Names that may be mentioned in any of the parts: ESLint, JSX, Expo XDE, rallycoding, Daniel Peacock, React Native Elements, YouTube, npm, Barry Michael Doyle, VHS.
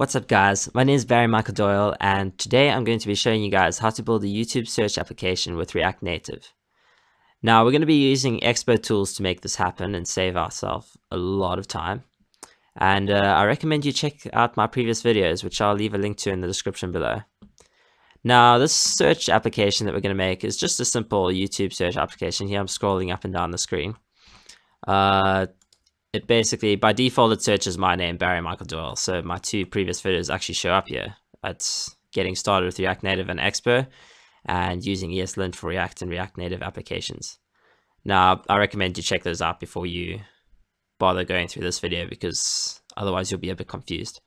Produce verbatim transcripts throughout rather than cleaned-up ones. What's up guys, my name is Barry Michael Doyle and today I'm going to be showing you guys how to build a YouTube search application with React Native. Now we're going to be using Expo tools to make this happen and save ourselves a lot of time. And uh, I recommend you check out my previous videos, which I'll leave a link to in the description below. Now this search application that we're going to make is just a simple YouTube search application. Here I'm scrolling up and down the screen. Uh, It basically, by default, it searches my name, Barry Michael Doyle. So my two previous videos actually show up here. It's getting started with React Native and Expo and using eslint for React and React Native applications. Now, I recommend you check those out before you bother going through this video because otherwise you'll be a bit confused.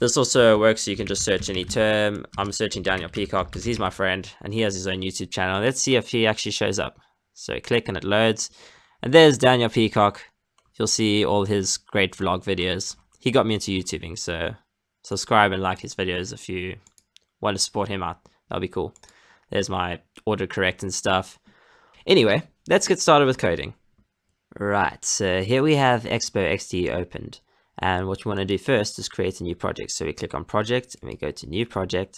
This also works so you can just search any term. I'm searching Daniel Peacock because he's my friend and he has his own YouTube channel. Let's see if he actually shows up. So click and it loads. And there's Daniel Peacock. You'll see all his great vlog videos. He got me into YouTubing, so subscribe and like his videos if you want to support him out. That'll be cool. There's my autocorrect and stuff. Anyway, let's get started with coding. Right, so here we have Expo X D E opened. And what you want to do first is create a new project. So we click on project and we go to new project.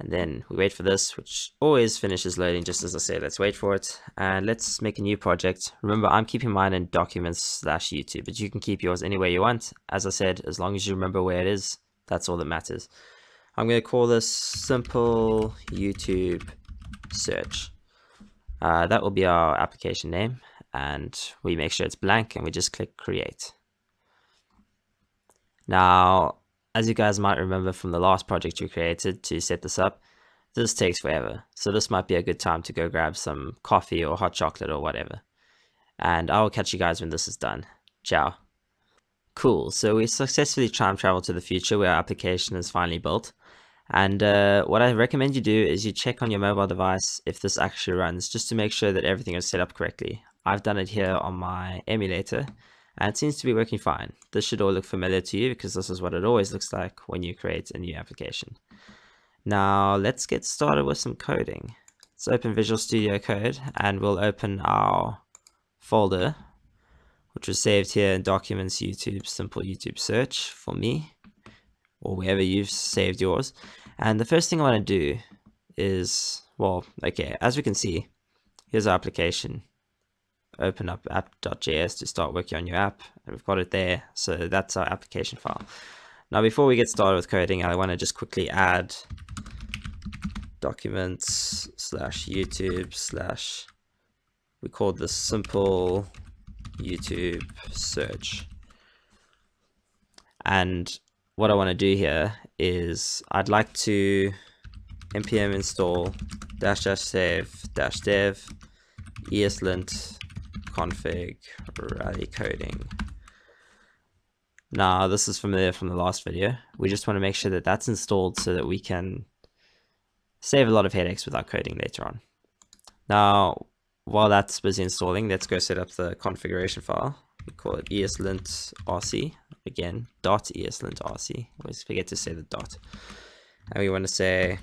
And then we wait for this, which always finishes loading, just as I say. Let's wait for it. And let's make a new project. Remember, I'm keeping mine in documents slash YouTube, but you can keep yours anywhere you want. As I said, as long as you remember where it is, that's all that matters. I'm going to call this simple YouTube search. Uh, that will be our application name. And we make sure it's blank and we just click create. Now, as you guys might remember from the last project you created to set this up, this takes forever. So this might be a good time to go grab some coffee or hot chocolate or whatever. And I'll catch you guys when this is done. Ciao. Cool, so we successfully time travel to the future where our application is finally built. And uh, what I recommend you do is you check on your mobile device if this actually runs, just to make sure that everything is set up correctly. I've done it here on my emulator. And it seems to be working fine. This should all look familiar to you because this is what it always looks like when you create a new application. Now let's get started with some coding. Let's open Visual Studio Code and we'll open our folder, which was saved here in Documents YouTube, Simple YouTube Search for me, or wherever you've saved yours. And the first thing I want to do is, well, okay, as we can see, here's our application. Open up app dot J S to start working on your app, and we've got it there. So that's our application file. Now before we get started with coding, I want to just quickly add documents slash YouTube slash, we called this simple YouTube search. And what I want to do here is I'd like to npm install dash dash save dash dev eslint config rallycoding. Now this is familiar from the last video. We just want to make sure that that's installed so that we can save a lot of headaches with our coding later on. Now while that's busy installing, let's go set up the configuration file. We call it eslint R C, again dot eslint R C, always forget to say the dot. And we want to say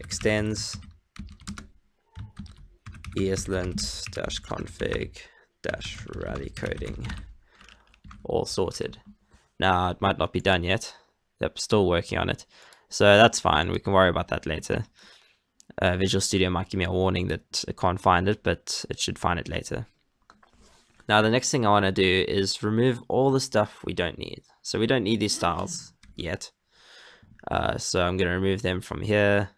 extends eslint config rallycoding, all sorted. Now it might not be done yet. Yep, still working on it. So that's fine, we can worry about that later. Uh, Visual Studio might give me a warning that it can't find it, but it should find it later. Now the next thing I want to do is remove all the stuff we don't need. So we don't need these styles yet. Uh, so I'm going to remove them from here.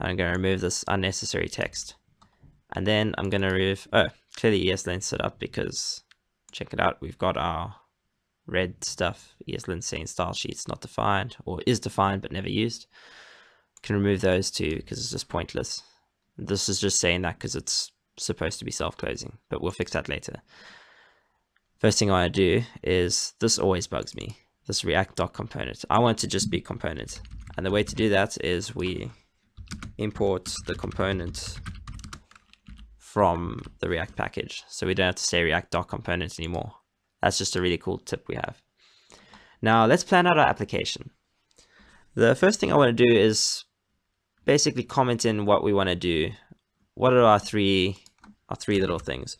I'm going to remove this unnecessary text. And then I'm going to remove, oh, clearly eslint set up because, check it out, we've got our red stuff, eslint saying style sheets not defined, or is defined but never used. Can remove those too because it's just pointless. This is just saying that because it's supposed to be self-closing, but we'll fix that later. First thing I want to do is, this always bugs me, this react.component. I want it to just be component. And the way to do that is we import the component from the React package. So we don't have to say react.components anymore. That's just a really cool tip we have. Now let's plan out our application. The first thing I want to do is basically comment in what we want to do. What are our three, our three little things?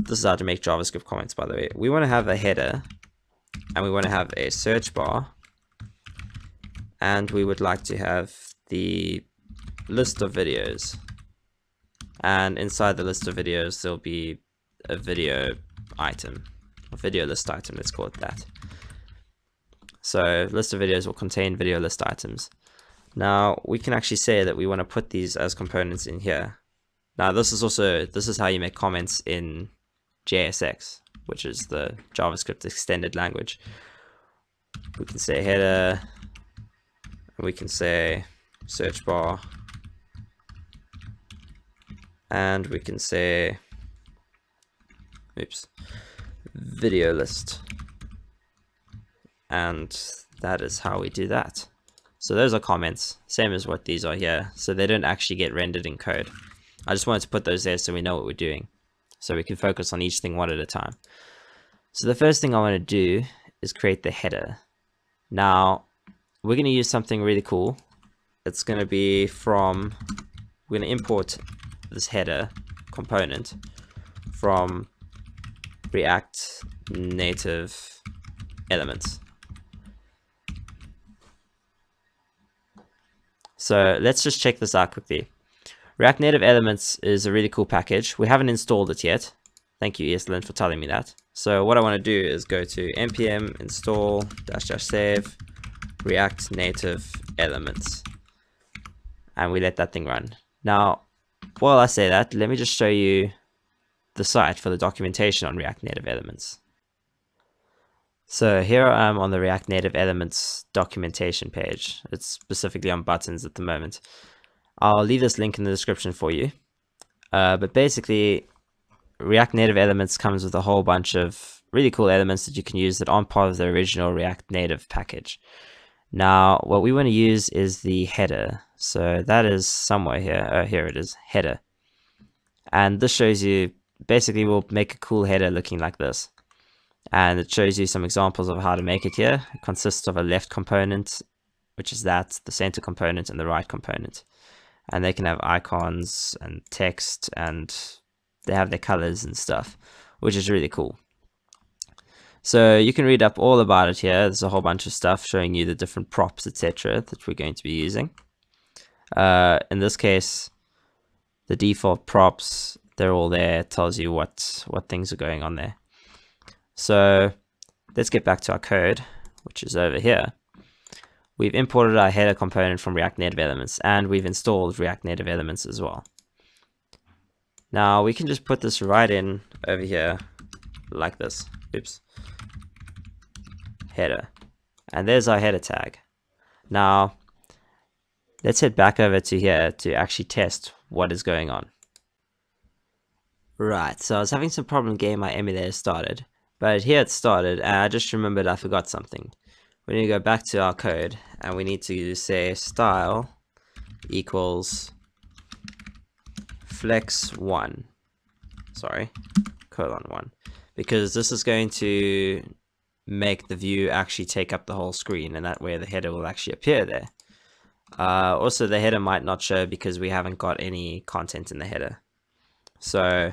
This is how to make JavaScript comments, by the way. We want to have a header and we want to have a search bar, and we would like to have the list of videos, and inside the list of videos there'll be a video item, a video list item, let's call it that. So list of videos will contain video list items. Now we can actually say that we want to put these as components in here. Now this is also, this is how you make comments in J S X, which is the JavaScript extended language. We can say header, and we can say search bar, and we can say, oops, video list. And that is how we do that. So those are comments, same as what these are here. So they don't actually get rendered in code. I just wanted to put those there so we know what we're doing, so we can focus on each thing one at a time. So the first thing I want to do is create the header. Now we're going to use something really cool. It's going to be from, we're going to import this header component from React Native Elements. So let's just check this out quickly. React Native Elements is a really cool package. We haven't installed it yet. Thank you, eslint, for telling me that. So what I want to do is go to npm install dash dash save React Native Elements, and we let that thing run. Now, while I say that, let me just show you the site for the documentation on React Native Elements. So here I am on the React Native Elements documentation page. It's specifically on buttons at the moment. I'll leave this link in the description for you. Uh, but basically, React Native Elements comes with a whole bunch of really cool elements that you can use that aren't part of the original React Native package. Now, what we want to use is the header. So that is somewhere here. Oh, here it is, header. And this shows you, basically we'll make a cool header looking like this. And it shows you some examples of how to make it here. It consists of a left component, which is that, the center component, and the right component. And they can have icons and text, and they have their colors and stuff, which is really cool. So you can read up all about it here. There's a whole bunch of stuff showing you the different props, et cetera, that we're going to be using. Uh, in this case, the default props, they're all there. It tells you what, what things are going on there. So let's get back to our code, which is over here. We've imported our header component from React Native Elements, and we've installed React Native Elements as well. Now we can just put this right in over here like this. Oops. Header. And there's our header tag. Now let's head back over to here to actually test what is going on. Right, so I was having some problem getting my emulator started, but here it started, and I just remembered I forgot something. We need to go back to our code, and we need to say style equals flex one, sorry, colon one, because this is going to make the view actually take up the whole screen, and that way the header will actually appear there. Uh, also, the header might not show because we haven't got any content in the header. So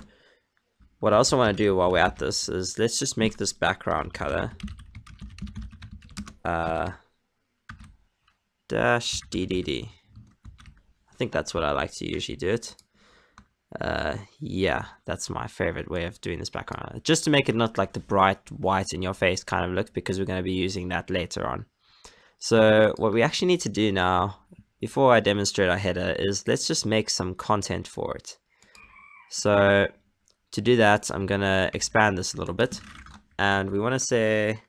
what I also want to do while we're at this is let's just make this background color uh dash ddd. I think that's what I like to usually do it. Uh yeah, that's my favorite way of doing this background, just to make it not like the bright white in your face kind of look, because we're going to be using that later on. So what we actually need to do now, before I demonstrate our header, is let's just make some content for it. So to do that, I'm going to expand this a little bit, and we want to say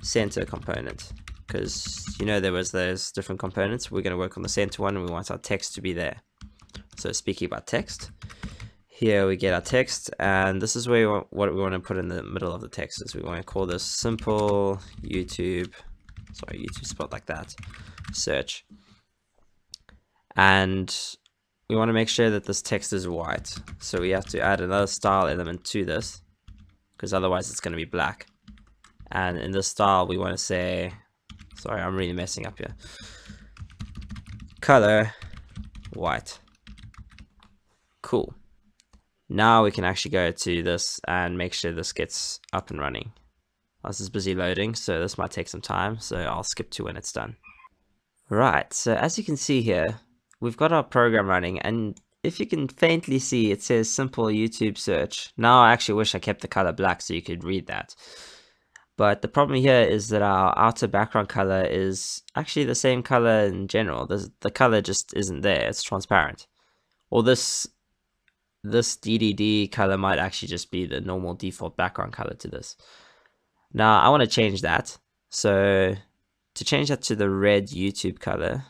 center component, because you know there was those different components. We're going to work on the center one, and we want our text to be there. So speaking about text, here we get our text, and this is where we want, what we want to put in the middle of the text is we want to call this simple YouTube, sorry, YouTube spot like that, search. And we want to make sure that this text is white, so we have to add another style element to this, because otherwise it's going to be black. And in this style, we want to say, sorry, I'm really messing up here, color white. Cool. Now we can actually go to this and make sure this gets up and running. This is busy loading, so this might take some time, so I'll skip to when it's done. Right, so as you can see here, we've got our program running, and if you can faintly see, it says simple YouTube search. Now I actually wish I kept the color black so you could read that. But the problem here is that our outer background color is actually the same color in general. The, the color just isn't there, it's transparent. Or this, this D D D color might actually just be the normal default background color to this. Now I want to change that. So to change that to the red YouTube color,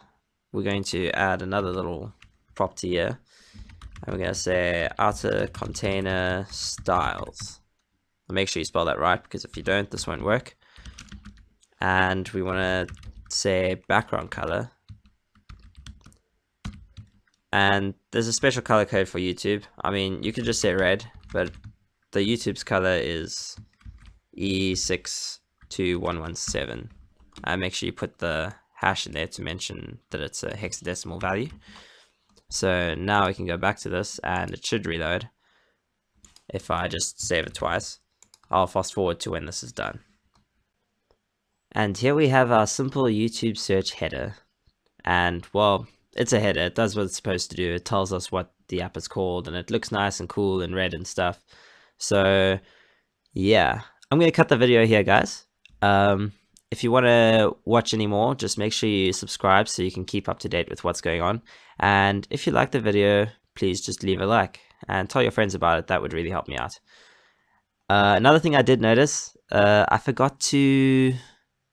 we're going to add another little property here. And we're going to say outer container styles. Make sure you spell that right, because if you don't, this won't work. And we want to say background color. And there's a special color code for YouTube. I mean, you could just say red, but the YouTube's color is E six two one one seven. And make sure you put the hash in there to mention that it's a hexadecimal value. So now we can go back to this and it should reload. If I just save it twice, I'll fast forward to when this is done. And here we have our simple YouTube search header. And well, it's a header, it does what it's supposed to do. It tells us what the app is called and it looks nice and cool and red and stuff. So yeah, I'm gonna cut the video here, guys. Um, if you wanna watch any more, just make sure you subscribe so you can keep up to date with what's going on. And if you like the video, please just leave a like and tell your friends about it. That would really help me out. Uh, another thing I did notice, uh, I forgot to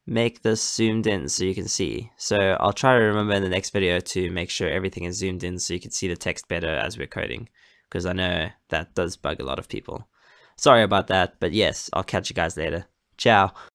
make this zoomed in so you can see. So I'll try to remember in the next video to make sure everything is zoomed in so you can see the text better as we're coding, because I know that does bug a lot of people. Sorry about that, but yes, I'll catch you guys later. Ciao.